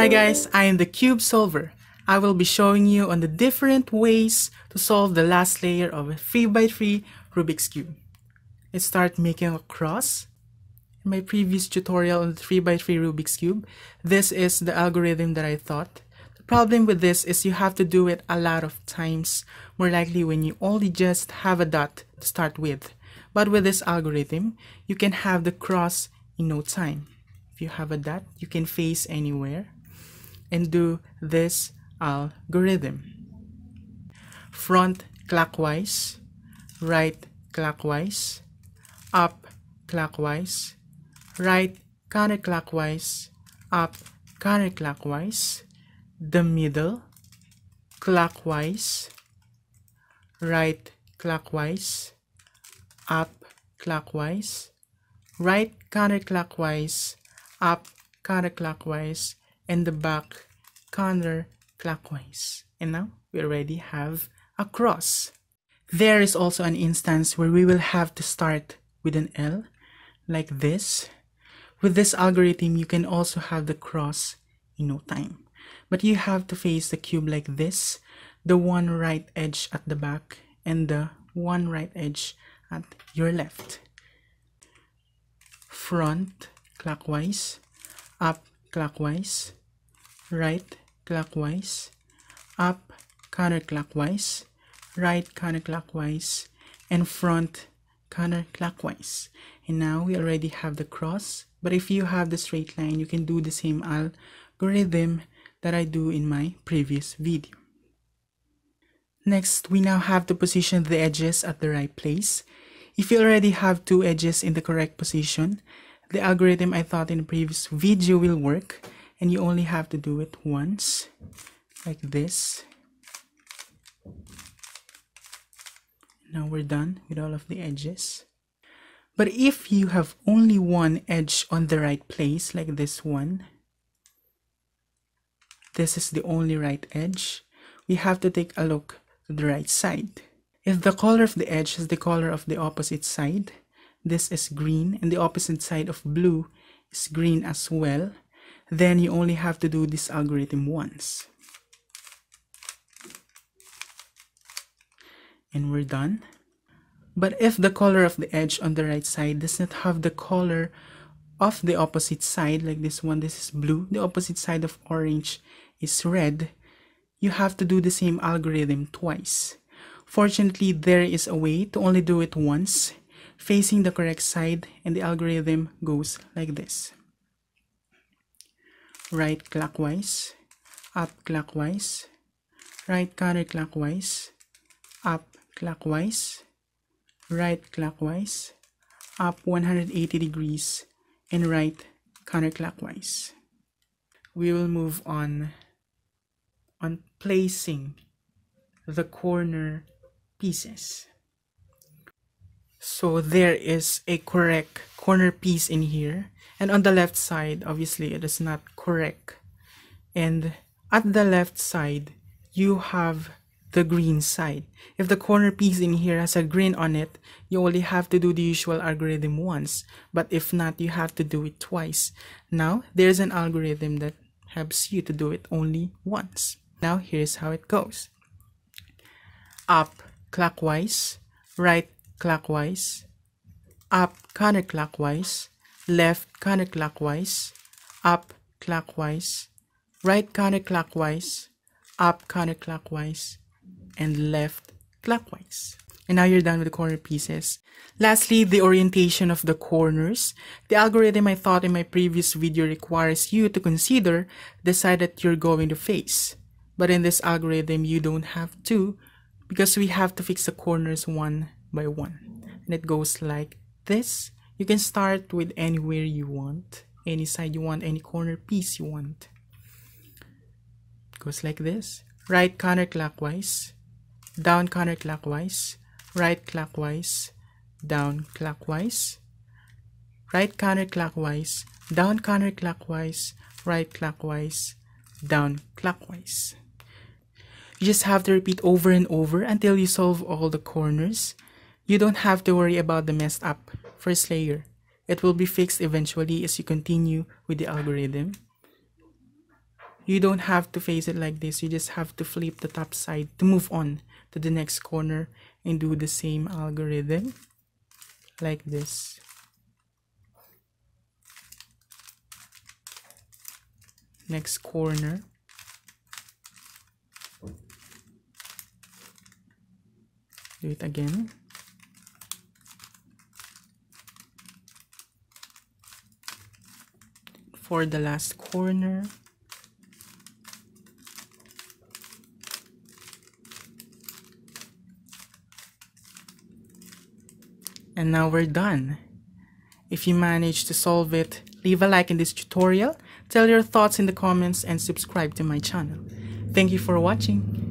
Hi guys, I am the Cube Solver. I will be showing you on the different ways to solve the last layer of a 3x3 Rubik's Cube. Let's start making a cross. In my previous tutorial on the 3x3 Rubik's Cube, this is the algorithm that I thought. The problem with this is you have to do it a lot of times, more likely when you only just have a dot to start with. But with this algorithm, you can have the cross in no time. If you have a dot, you can face anywhere and do this algorithm. Front clockwise, right clockwise, up clockwise, right counterclockwise, up counterclockwise, the middle, clockwise, right clockwise, up clockwise, right counterclockwise, up counterclockwise, and the back counterclockwise. And now we already have a cross. There is also an instance where we will have to start with an L like this. With this algorithm, you can also have the cross in no time, but you have to face the cube like this, the one right edge at the back and the one right edge at your left. Front clockwise, up clockwise, right clockwise, up counterclockwise, right counterclockwise, and front counterclockwise. And now we already have the cross, but if you have the straight line, you can do the same algorithm that I do in my previous video. Next, we now have to position the edges at the right place. If you already have two edges in the correct position, the algorithm I thought in the previous video will work, and you only have to do it once, like this. Now we're done with all of the edges. But if you have only one edge on the right place, like this one, this is the only right edge, we have to take a look to the right side. If the color of the edge is the color of the opposite side, this is green, and the opposite side of blue is green as well, then you only have to do this algorithm once. And we're done. But if the color of the edge on the right side does not have the color of the opposite side, like this one, this is blue, the opposite side of orange is red, you have to do the same algorithm twice. Fortunately, there is a way to only do it once, facing the correct side, and the algorithm goes like this. Right clockwise, up clockwise, right counterclockwise, up clockwise, right clockwise, up 180 degrees, and right counterclockwise. We will move on placing the corner pieces. So there is a correct corner piece in here, and on the left side, obviously it is not correct. And at the left side, you have the green side. If the corner piece in here has a green on it, you only have to do the usual algorithm once, but if not, you have to do it twice. Now, there's an algorithm that helps you to do it only once. Now, here's how it goes. Up clockwise, right clockwise, up counterclockwise, left counterclockwise, up clockwise, right counterclockwise, up counterclockwise, and left clockwise. And now you're done with the corner pieces. Lastly, the orientation of the corners. The algorithm I thought in my previous video requires you to consider the side that you're going to face, but in this algorithm you don't have to, because we have to fix the corners one by one, and it goes like this. You can start with anywhere you want, any side you want, any corner piece you want. It goes like this: right counterclockwise, down counterclockwise, right clockwise, down clockwise, right counterclockwise, down counterclockwise, right clockwise, down clockwise. You just have to repeat over and over until you solve all the corners. You don't have to worry about the messed up first layer. It will be fixed eventually as you continue with the algorithm. you don't have to face it like this. You just have to flip the top side to move on to the next corner and do the same algorithm like this. Next corner. Do it again. For the last corner. And now we're done. If you managed to solve it, leave a like in this tutorial, tell your thoughts in the comments, and subscribe to my channel. Thank you for watching.